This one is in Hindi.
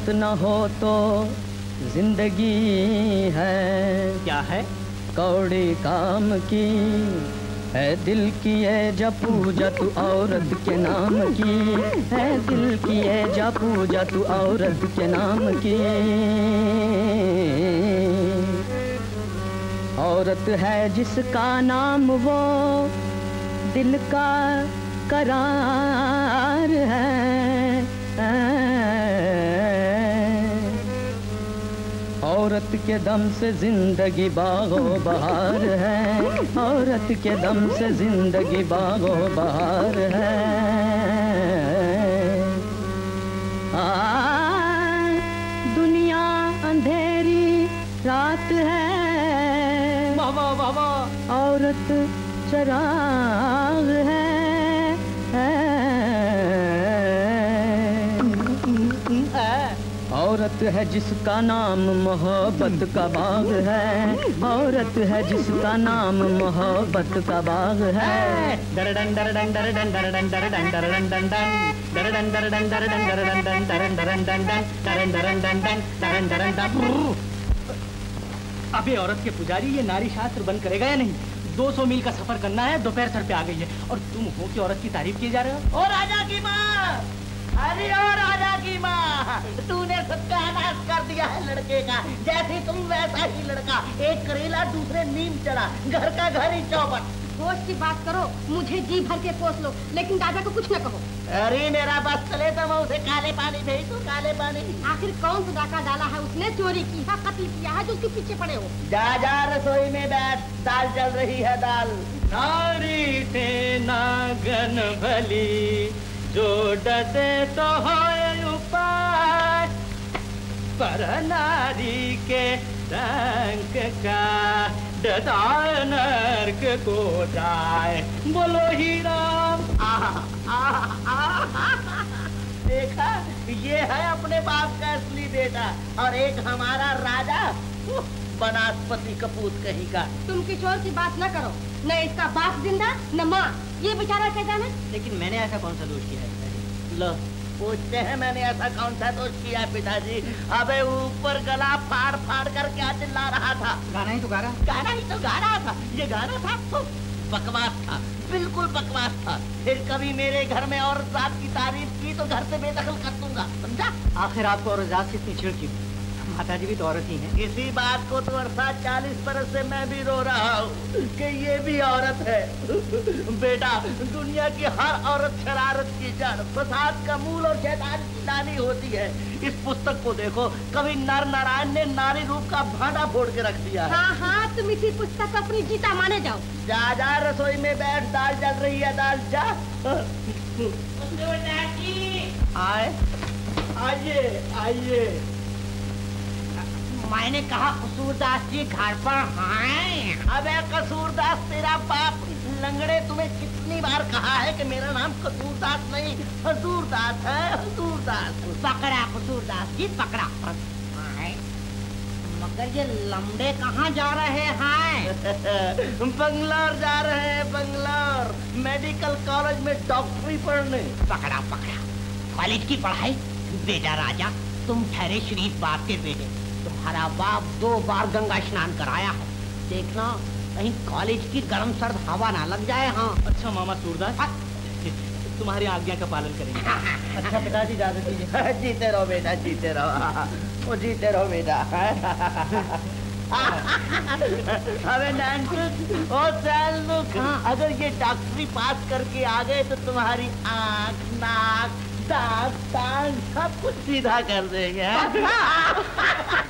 मौत न हो तो जिंदगी है। क्या है? कौड़ी काम की है दिल की है जा पूजा तू औरत के नाम की, है दिल की है जा पूजा तू औरत के नाम की। औरत है जिसका नाम वो दिल का करार है। औरत के दम से जिंदगी बागो बहार है, औरत के दम से जिंदगी बागो बहार है। दुनिया अंधेरी रात है, बाबा बाबा औरत चराग है। औरत है जिसका नाम मोहब्बत का बाग है, औरत है जिसका नाम मोहब्बत का बाग है। दरडन दरडन दरडन दरडन दरडन दरडन दरडन दरडन दरडन दरडन दरडन दरडन दरडन दरडन दरडन दरडन दरडन दरडन दरडन। अबे औरत के पुजारी, ये नारी शास्त्र बंद करेगा या नहीं? 200 मील का सफर करना है, दोपहर सर पे आ गई है और तुम हो कि औरत की तारीफ किए जा रहे हो। ओ राजा की माँ, अरे ओ राजा की माँ, तूने सबका नाश कर दिया है। लड़के का जैसे तुम वैसा ही लड़का, एक करेला दूसरे नीम चढ़ा, घर का घर ही चौपट। पोष की बात करो, मुझे जी भर के पोष लो, लेकिन दादा को कुछ न कहो। अरे मेरा बस चले तो मैं उसे काले पानी भेज दूं, काले पानी। आखिर कौन सुदाका डाला है उसने? चोरी की है, कत्ल किया है, जो उसके पीछे पड़े हो। जा जा रसोई में बैठ, दाल चल रही है दाल। नारी से नागन भली जो डसे तो होए उपाय, पर नारी के रंग का नर्क को जाए। बोलो ही राम। देखा, ये है अपने बाप का असली बेटा और एक हमारा राजा बनास्पति कपूर कहीं का। तुम किशोर की बात न करो, न इसका बाप जिंदा न माँ, ये बेचारा कैसा है। लेकिन मैंने ऐसा कौन सा दोष किया है? लो पूछते हैं मैंने ऐसा कौन सा दोष किया पिताजी? अबे ऊपर गला फाड़ फाड़ कर क्या चिल्ला रहा था? गाना ही तो गा रहा, गाना ही तो गा रहा था। ये गाना था तो बकवास था, बिल्कुल बकवास था। फिर कभी मेरे घर में औरत जात की तारीफ की तो घर से बेदखल कर दूंगा, समझा? आखिर आपको औरत जात से इतनी चिढ़ क्यों? माताजी भी तो औरत ही है। इसी बात को तो अर्थात 40 बरस से मैं भी रो रहा हूँ कि ये भी औरत है। बेटा, दुनिया की हर औरत शरारत की जड़, फसाद का मूल और शैतान की नानी होती है। इस पुस्तक को देखो, कवि नर नारायण ने नारी रूप का भांडा फोड़ के रख दिया है। हाँ हाँ, तुम इसी पुस्तक को अपनी गीता माने जाओ। जा जा रसोई में बैठ, दाल जल रही है दाल। जा आए, आइए आइए। मैंने कहा कसूरदास जी घर पर हैं। अबे कसूरदास तेरा बाप, लंगड़े तुम्हें कितनी बार कहा है कि मेरा नाम कसूरदास नहीं हजूरदास है, हजूरदास। पकड़ा कसूरदास जी, पकड़ा। मगर ये लंबे कहाँ जा रहे हैं? बंगलौर जा रहे हैं, बंगलौर मेडिकल कॉलेज में डॉक्टरी पढ़ने। पकड़ा पकड़ा, कॉलेज की पढ़ाई? बेटा राजा, तुम ठहरे शरीफ बाप के बेटे, तुम्हारा बाप 2 बार गंगा स्नान कराया है। देखना कहीं कॉलेज की गर्म सर्द हवा ना लग जाए। हाँ अच्छा मामा सूरदास, तुम्हारी आज्ञा का पालन करेंगे। अच्छा पिताजी, इजाजत दीजिए। जीते रहो बेटा, जीते रहो, वो जीते रहो बेटा। अबे अगर ये डॉक्टरी पास करके आ गए तो तुम्हारी आँख, नाक, दांत सब कुछ सीधा कर देंगे।